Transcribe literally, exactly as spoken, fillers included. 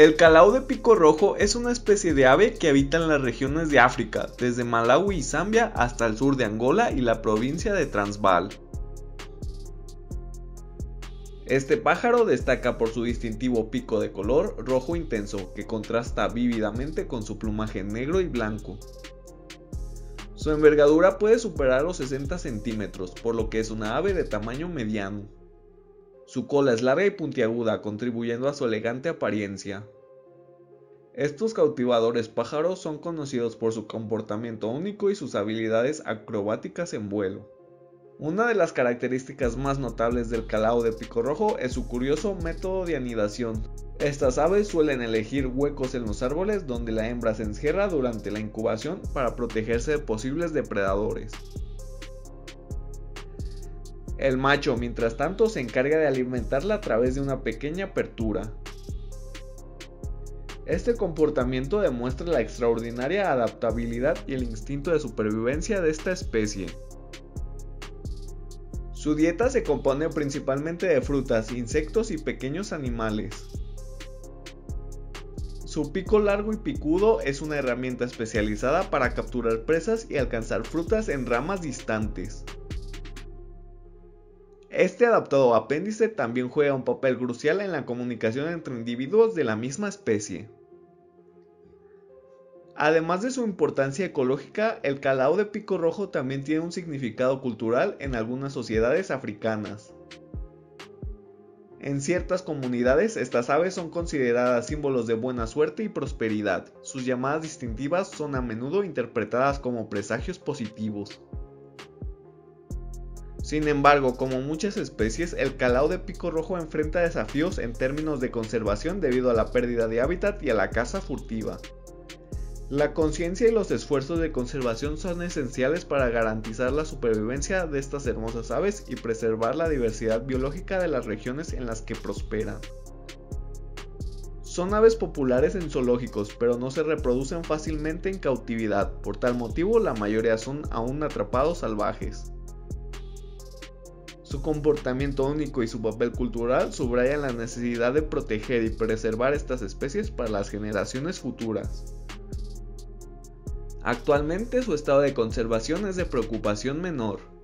El cálao de pico rojo es una especie de ave que habita en las regiones de África, desde Malaui y Zambia hasta el sur de Angola y la provincia de Transvaal. Este pájaro destaca por su distintivo pico de color rojo intenso, que contrasta vívidamente con su plumaje negro y blanco. Su envergadura puede superar los sesenta centímetros, por lo que es una ave de tamaño mediano. Su cola es larga y puntiaguda, contribuyendo a su elegante apariencia. Estos cautivadores pájaros son conocidos por su comportamiento único y sus habilidades acrobáticas en vuelo. Una de las características más notables del cálao de pico rojo es su curioso método de anidación. Estas aves suelen elegir huecos en los árboles donde la hembra se encierra durante la incubación para protegerse de posibles depredadores. El macho, mientras tanto, se encarga de alimentarla a través de una pequeña apertura. Este comportamiento demuestra la extraordinaria adaptabilidad y el instinto de supervivencia de esta especie. Su dieta se compone principalmente de frutas, insectos y pequeños animales. Su pico largo y picudo es una herramienta especializada para capturar presas y alcanzar frutas en ramas distantes. Este adaptado apéndice también juega un papel crucial en la comunicación entre individuos de la misma especie. Además de su importancia ecológica, el cálao de pico rojo también tiene un significado cultural en algunas sociedades africanas. En ciertas comunidades, estas aves son consideradas símbolos de buena suerte y prosperidad. Sus llamadas distintivas son a menudo interpretadas como presagios positivos. Sin embargo, como muchas especies, el cálao de pico rojo enfrenta desafíos en términos de conservación debido a la pérdida de hábitat y a la caza furtiva. La conciencia y los esfuerzos de conservación son esenciales para garantizar la supervivencia de estas hermosas aves y preservar la diversidad biológica de las regiones en las que prosperan. Son aves populares en zoológicos, pero no se reproducen fácilmente en cautividad, por tal motivo la mayoría son aún atrapados salvajes. Su comportamiento único y su papel cultural subrayan la necesidad de proteger y preservar estas especies para las generaciones futuras. Actualmente su estado de conservación es de preocupación menor.